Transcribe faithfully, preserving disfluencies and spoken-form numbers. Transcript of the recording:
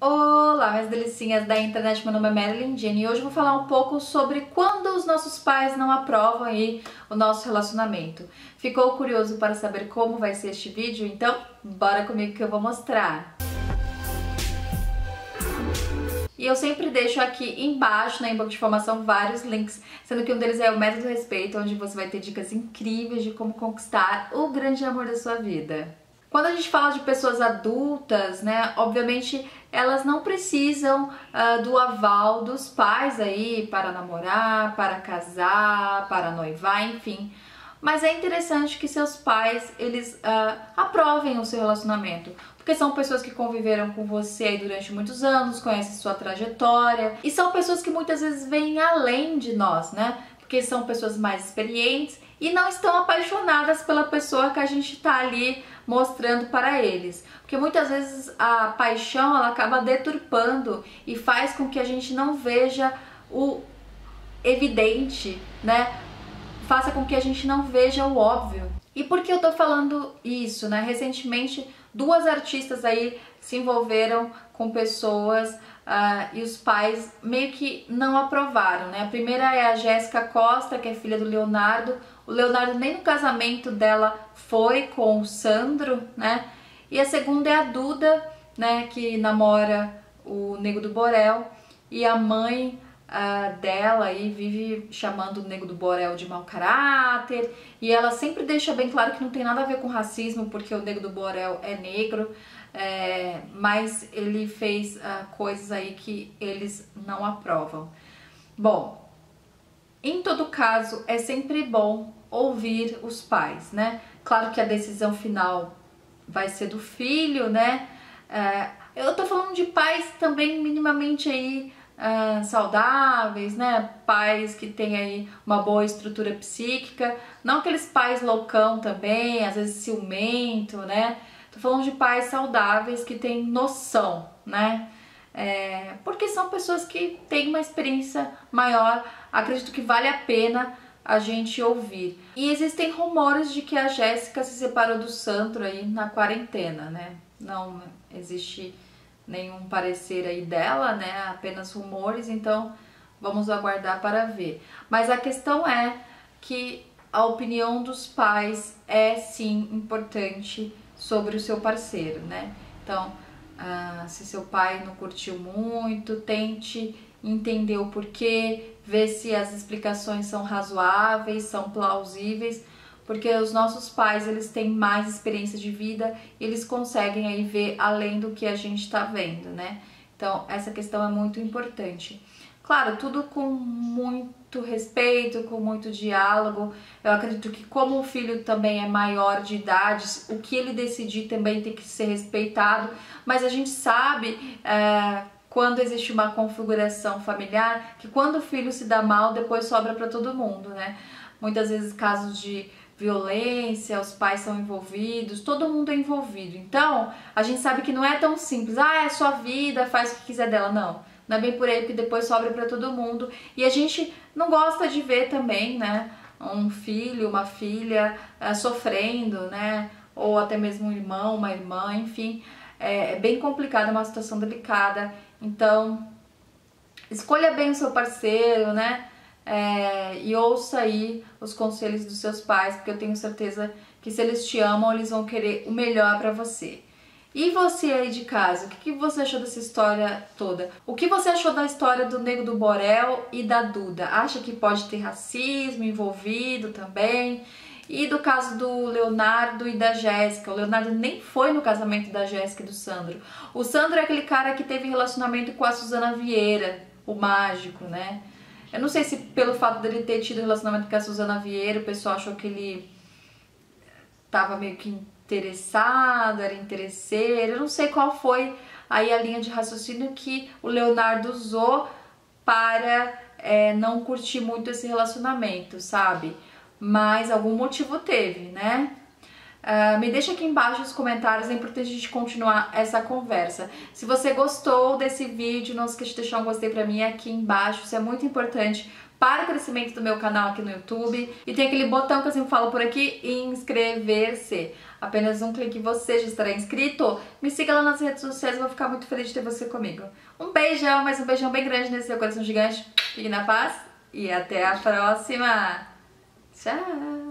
Olá, minhas delicinhas da internet, meu nome é Marilyn Jane e hoje eu vou falar um pouco sobre quando os nossos pais não aprovam aí o nosso relacionamento. Ficou curioso para saber como vai ser este vídeo? Então, bora comigo que eu vou mostrar! E eu sempre deixo aqui embaixo, na inbox de informação, vários links, sendo que um deles é o Método do Respeito, onde você vai ter dicas incríveis de como conquistar o grande amor da sua vida. Quando a gente fala de pessoas adultas, né, obviamente elas não precisam uh, do aval dos pais aí para namorar, para casar, para noivar, enfim. Mas é interessante que seus pais, eles uh, aprovem o seu relacionamento, porque são pessoas que conviveram com você aí durante muitos anos, conhecem sua trajetória e são pessoas que muitas vezes vêm além de nós, né? Porque são pessoas mais experientes e não estão apaixonadas pela pessoa que a gente está ali mostrando para eles. Porque muitas vezes a paixão ela acaba deturpando e faz com que a gente não veja o evidente, né? Faça com que a gente não veja o óbvio. E por que eu tô falando isso, né? Recentemente, duas artistas aí se envolveram com pessoas uh, e os pais meio que não aprovaram, né? A primeira é a Jéssica Costa, que é filha do Leonardo. O Leonardo nem no casamento dela foi com o Sandro, né? E a segunda é a Duda, né? Que namora o Nego do Borel e a mãe... Uh, dela aí vive chamando o Nego do Borel de mau caráter e ela sempre deixa bem claro que não tem nada a ver com racismo porque o Nego do Borel é negro, é, mas ele fez uh, coisas aí que eles não aprovam. Bom, em todo caso é sempre bom ouvir os pais, né? Claro que a decisão final vai ser do filho, né? Uh, eu tô falando de pais também minimamente aí Uh, saudáveis, né? Pais que têm aí uma boa estrutura psíquica, não aqueles pais loucão também, às vezes ciumento, né? Tô falando de pais saudáveis que têm noção, né? É, porque são pessoas que têm uma experiência maior, acredito que vale a pena a gente ouvir. E existem rumores de que a Jéssica se separou do Sandro aí na quarentena, né? Não existe nenhum parecer aí dela, né? Apenas rumores, então vamos aguardar para ver. Mas a questão é que a opinião dos pais é sim importante sobre o seu parceiro, né? Então, ah, se seu pai não curtiu muito, tente entender o porquê, ver se as explicações são razoáveis, são plausíveis, porque os nossos pais, eles têm mais experiência de vida e eles conseguem aí ver além do que a gente está vendo, né? Então, essa questão é muito importante. Claro, tudo com muito respeito, com muito diálogo. Eu acredito que como o filho também é maior de idade, o que ele decidir também tem que ser respeitado. Mas a gente sabe, é, quando existe uma configuração familiar, que quando o filho se dá mal, depois sobra para todo mundo, né? Muitas vezes casos de violência, os pais são envolvidos, todo mundo é envolvido. Então, a gente sabe que não é tão simples. Ah, é sua vida, faz o que quiser dela. Não, não é bem por aí, porque depois sobra para todo mundo. E a gente não gosta de ver também, né, um filho, uma filha uh, sofrendo, né, ou até mesmo um irmão, uma irmã, enfim. É, é bem complicado, é uma situação delicada. Então, escolha bem o seu parceiro, né? É, e ouça aí os conselhos dos seus pais, porque eu tenho certeza que se eles te amam, eles vão querer o melhor pra você. E você aí de casa, o que, que você achou dessa história toda? O que você achou da história do Nego do Borel e da Duda? Acha que pode ter racismo envolvido também? E do caso do Leonardo e da Jéssica. O Leonardo nem foi no casamento da Jéssica e do Sandro. O Sandro é aquele cara que teve relacionamento com a Susana Vieira, o mágico, né? Eu não sei se pelo fato dele ter tido relacionamento com a Susana Vieira, o pessoal achou que ele tava meio que interessado, era interesseiro. Eu não sei qual foi aí a linha de raciocínio que o Leonardo usou para é, não curtir muito esse relacionamento, sabe? Mas algum motivo teve, né? Uh, me deixa aqui embaixo os comentários, é importante a gente continuar essa conversa. Se você gostou desse vídeo, não esqueça de deixar um gostei pra mim aqui embaixo, isso é muito importante para o crescimento do meu canal aqui no YouTube. E tem aquele botão que eu sempre falo por aqui, inscrever-se. Apenas um clique e você já estará inscrito. Me siga lá nas redes sociais, eu vou ficar muito feliz de ter você comigo. Um beijão, mas um beijão bem grande nesse seu coração gigante. Fique na paz e até a próxima. Tchau!